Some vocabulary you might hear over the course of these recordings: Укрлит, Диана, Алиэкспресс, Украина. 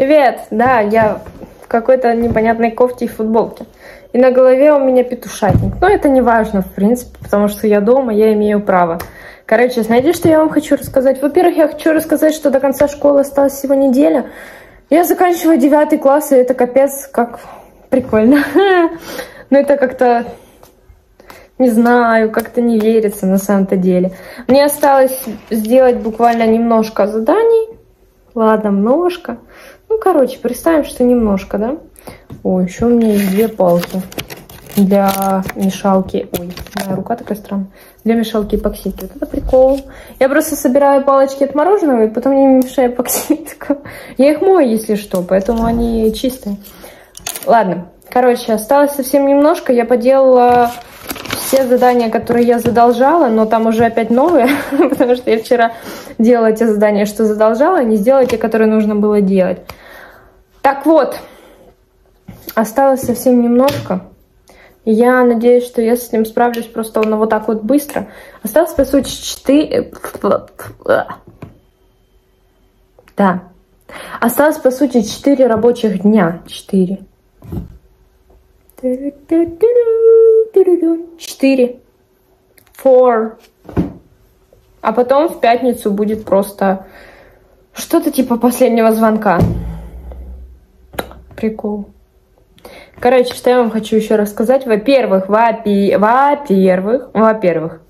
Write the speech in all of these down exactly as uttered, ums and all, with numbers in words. Привет! Да, я в какой-то непонятной кофте и футболке. И на голове у меня петушатник. Но это не важно, в принципе, потому что я дома, я имею право. Короче, знаете, что я вам хочу рассказать? Во-первых, я хочу рассказать, что до конца школы осталась всего неделя. Я заканчиваю девятый класс, и это капец, как прикольно. Но это как-то... Не знаю, как-то не верится на самом-то деле. Мне осталось сделать буквально немножко заданий. Ладно, множко. Ну, короче, представим, что немножко, да? Ой, еще у меня есть две палки для мешалки. Ой, моя рука такая странная. Для мешалки эпоксидки. Вот это прикол. Я просто собираю палочки от мороженого, и потом я мешаю эпоксидку. Я их мою, если что, поэтому они чистые. Ладно, короче, осталось совсем немножко. Я поделала... Все задания, которые я задолжала, но там уже опять новые, потому что я вчера делала те задания, что задолжала, не сделала те, которые нужно было делать. Так вот, осталось совсем немножко. Я надеюсь, что я с этим справлюсь просто ну, вот так вот быстро. Осталось, по сути, четыре... Да. Осталось, по сути, четыре рабочих дня. четыре. четыре. четыре. А потом в пятницу будет просто что-то типа последнего звонка. Прикол. Короче, что я вам хочу еще рассказать. Во-первых, во-первых, во-первых,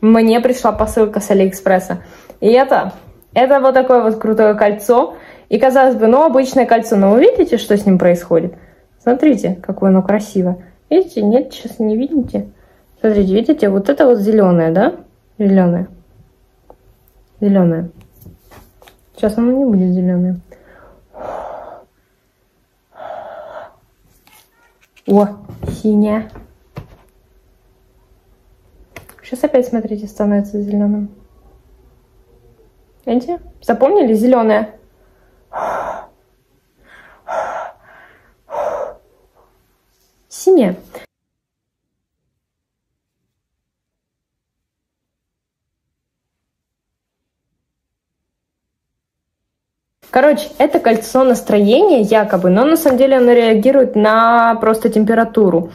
мне пришла посылка с Алиэкспресса. И это, это вот такое вот крутое кольцо. И казалось бы, ну обычное кольцо. Но вы видите, что с ним происходит? Смотрите, какое оно красиво. Видите? Нет, сейчас не видите. Смотрите, видите? Вот это вот зеленое, да? Зеленое. Зеленое. Сейчас оно не будет зеленое. О, синяя. Сейчас опять, смотрите, становится зеленым. Видите? Запомнили? Зеленое. Синее. Короче, это кольцо настроения якобы, но на самом деле оно реагирует на просто температуру.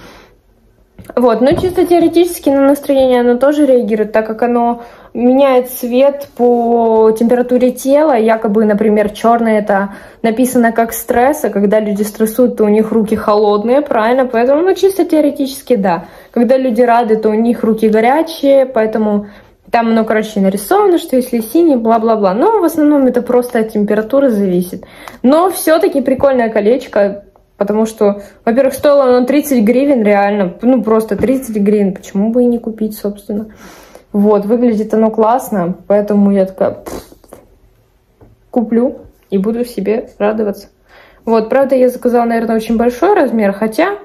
Вот, но чисто теоретически на настроение оно тоже реагирует, так как оно меняет цвет по температуре тела. Якобы, например, черный это написано как стресс, а когда люди стрессуют, то у них руки холодные, правильно? Поэтому, ну, чисто теоретически, да. Когда люди рады, то у них руки горячие, поэтому там оно, короче, нарисовано, что если синий, бла-бла-бла. Но в основном это просто от температуры зависит. Но все-таки прикольное колечко. Потому что, во-первых, стоило оно тридцать гривен, реально. Ну, просто тридцать гривен. Почему бы и не купить, собственно. Вот, выглядит оно классно. Поэтому я такая... Куплю и буду себе радоваться. Вот, правда, я заказала, наверное, очень большой размер. Хотя,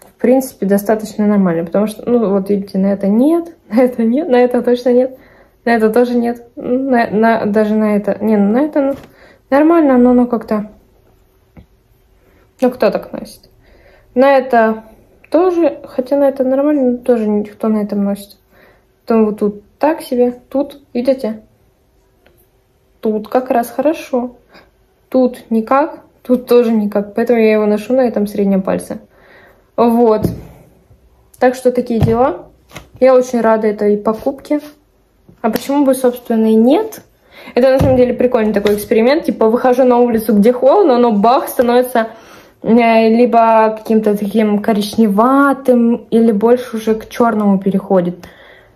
в принципе, достаточно нормально. Потому что, ну, вот видите, на это нет. На это нет. На это точно нет. На это тоже нет. На, на, даже на это... Не, ну, на это ну, нормально, но оно как-то... Ну, кто так носит? На это тоже, хотя на это нормально, но тоже никто на этом носит. Потом вот тут так себе, тут, видите? Тут как раз хорошо. Тут никак, тут тоже никак. Поэтому я его ношу на этом среднем пальце. Вот. Так что такие дела. Я очень рада этой покупке. А почему бы, собственно, и нет? Это, на самом деле, прикольный такой эксперимент. Типа, выхожу на улицу, где холодно, но бах, становится... либо каким-то таким коричневатым, или больше уже к черному переходит.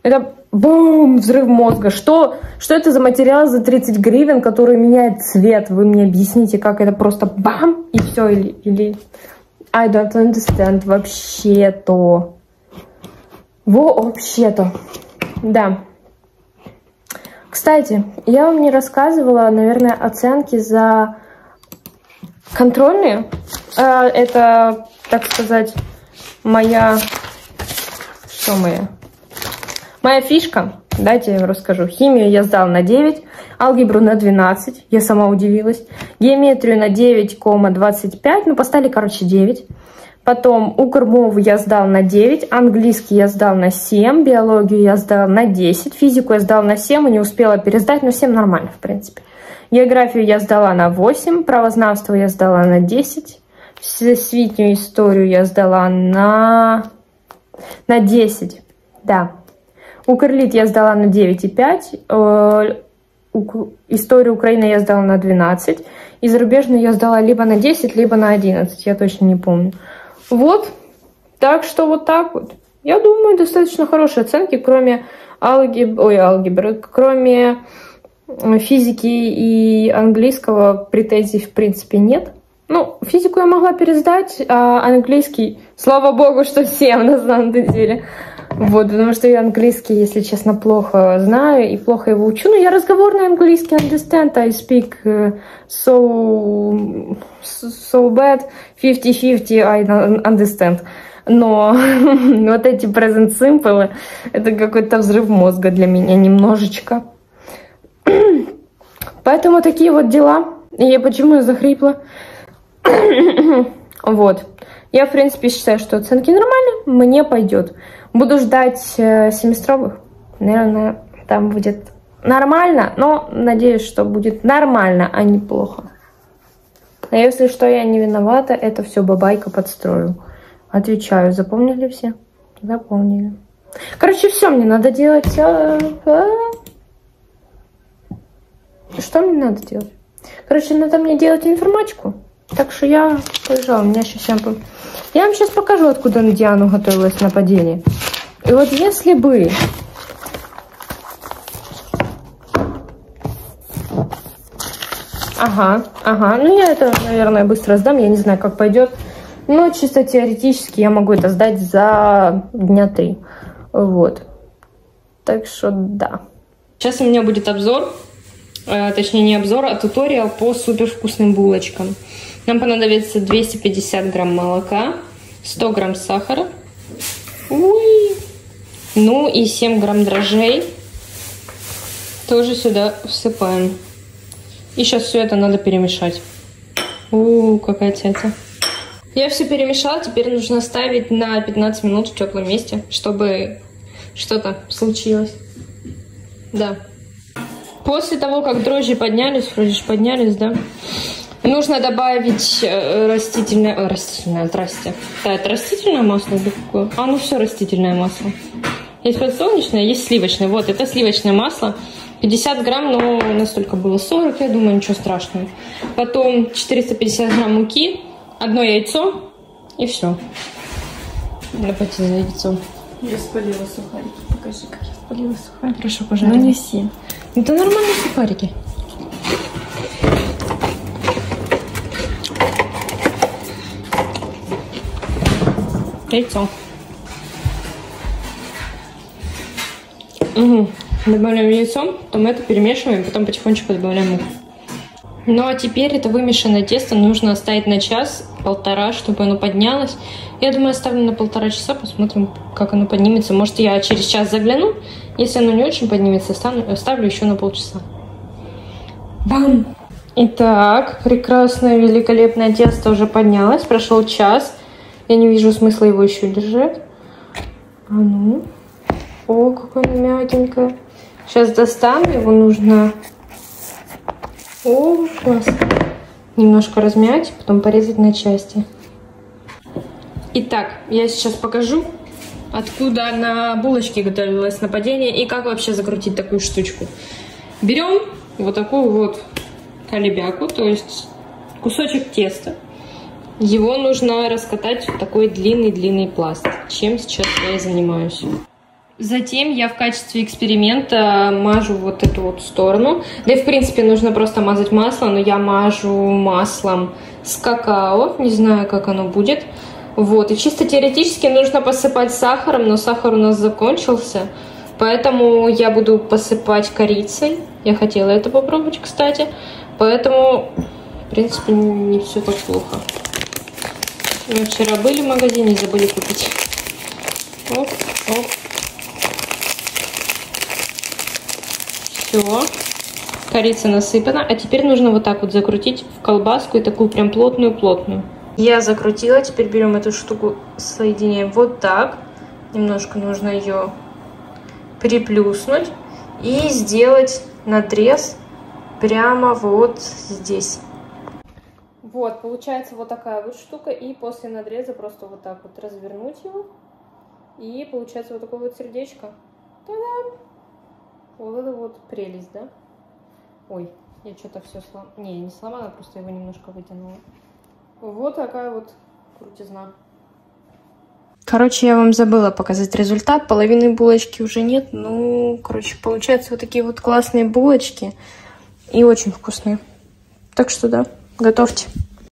Это бум, взрыв мозга. Что, что это за материал за тридцать гривен, который меняет цвет? Вы мне объясните, как это просто бам, и все, или, или... I don't understand, вообще-то. Вообще-то. Да. Кстати, я вам не рассказывала, наверное, оценки за... Контрольные, это, так сказать, моя, что моя, моя фишка, дайте я вам расскажу. Химию я сдала на девять, алгебру на двенадцать, я сама удивилась, геометрию на девять, двадцать пять, ну поставили, короче, девять, Потом Укрмов я сдал на девять, английский я сдал на семь, биологию я сдал на десять, физику я сдал на семь и не успела пересдать, но семь нормально, в принципе. Географию я сдала на восемь, правознавство я сдала на десять, всесвитнюю историю я сдала на, на десять, да. Укрлит я сдала на девять и пять, историю Украины я сдала на двенадцать, и зарубежную я сдала либо на десять, либо на одиннадцать, я точно не помню. Вот, так что вот так вот. Я думаю, достаточно хорошие оценки, кроме алгебры, ой, алгебры, кроме физики и английского претензий в принципе нет. Ну, физику я могла пересдать, а английский, слава богу, что всем на самом деле. Вот, потому что я английский, если честно, плохо знаю и плохо его учу. Но я разговорный английский, understand, I speak so, so bad, fifty-fifty, I understand. Но вот эти present simple, это какой-то взрыв мозга для меня немножечко. Поэтому такие вот дела. И я почему я захрипла? Вот. Я, в принципе, считаю, что оценки нормальные, мне пойдет. Буду ждать семестровых. Наверное, там будет нормально, но надеюсь, что будет нормально, а не плохо. А если что, я не виновата, это все бабайка подстрою. Отвечаю, запомнили все? Запомнили. Короче, все мне надо делать. Что мне надо делать? Короче, надо мне делать информатику. Так что я побежала, у меня сейчас всем... Я вам сейчас покажу, откуда на Диану готовилось нападение. И вот если бы... Ага, ага. Ну, я это, наверное, быстро сдам. Я не знаю, как пойдет. Но чисто теоретически я могу это сдать за дня три. Вот. Так что да. Сейчас у меня будет обзор. Точнее, не обзор, а туториал по супервкусным булочкам. Нам понадобится двести пятьдесят грамм молока, сто грамм сахара, уй, ну и семь грамм дрожжей тоже сюда всыпаем. И сейчас все это надо перемешать. У, какая тета. Я все перемешала, теперь нужно ставить на пятнадцать минут в теплом месте, чтобы что-то случилось. Да. После того, как дрожжи поднялись, вроде же поднялись, да, нужно добавить растительное, растительное, здрасте. Да, это растительное масло? Да какое? А, ну все растительное масло. Есть подсолнечное, есть сливочное. Вот, это сливочное масло. пятьдесят грамм, но настолько было сорок, я думаю, ничего страшного. Потом четыреста пятьдесят грамм муки, одно яйцо и все. Давайте за яйцо. Я спалила сухарики. Покажи, как я спалила сухарики. Прошу, пожалуйста. Ну не все. Это нормальные сухарики. Яйцо. Угу. Добавляем яйцо, потом это перемешиваем, потом потихонечку добавляем муку. Ну а теперь это вымешанное тесто нужно оставить на час-полтора, чтобы оно поднялось. Я думаю, оставлю на полтора часа, посмотрим, как оно поднимется. Может, я через час загляну. Если оно не очень поднимется, оставлю еще на полчаса. Бам! Итак, прекрасное, великолепное тесто уже поднялось. Прошел час. Я не вижу смысла его еще держать. А ну. О, какое оно мягенькое. Сейчас достану, его нужно... О, классно. Немножко размять, потом порезать на части. Итак, я сейчас покажу, откуда на булочке готовилось нападение и как вообще закрутить такую штучку. Берем вот такую вот колебяку, то есть кусочек теста. Его нужно раскатать в такой длинный-длинный пласт, чем сейчас я и занимаюсь. Затем я в качестве эксперимента мажу вот эту вот сторону. Да и в принципе нужно просто мазать масло, но я мажу маслом с какао. Не знаю, как оно будет. Вот. И чисто теоретически нужно посыпать сахаром, но сахар у нас закончился. Поэтому я буду посыпать корицей. Я хотела это попробовать, кстати. Поэтому, в принципе, не все так плохо. Мы вчера были в магазине, забыли купить. Оп, оп. Все, корица насыпана. А теперь нужно вот так вот закрутить в колбаску и такую прям плотную-плотную. Я закрутила, теперь берем эту штуку, соединяем вот так. Немножко нужно ее приплюснуть и сделать надрез прямо вот здесь. Вот, получается вот такая вот штука, и после надреза просто вот так вот развернуть его, и получается вот такое вот сердечко. Та-дам! Вот это вот прелесть, да? Ой, я что-то все сломала. Не, я не сломала, просто его немножко вытянула. Вот такая вот крутизна. Короче, я вам забыла показать результат. Половины булочки уже нет. Ну, короче, получаются вот такие вот классные булочки. И очень вкусные. Так что да, готовьте.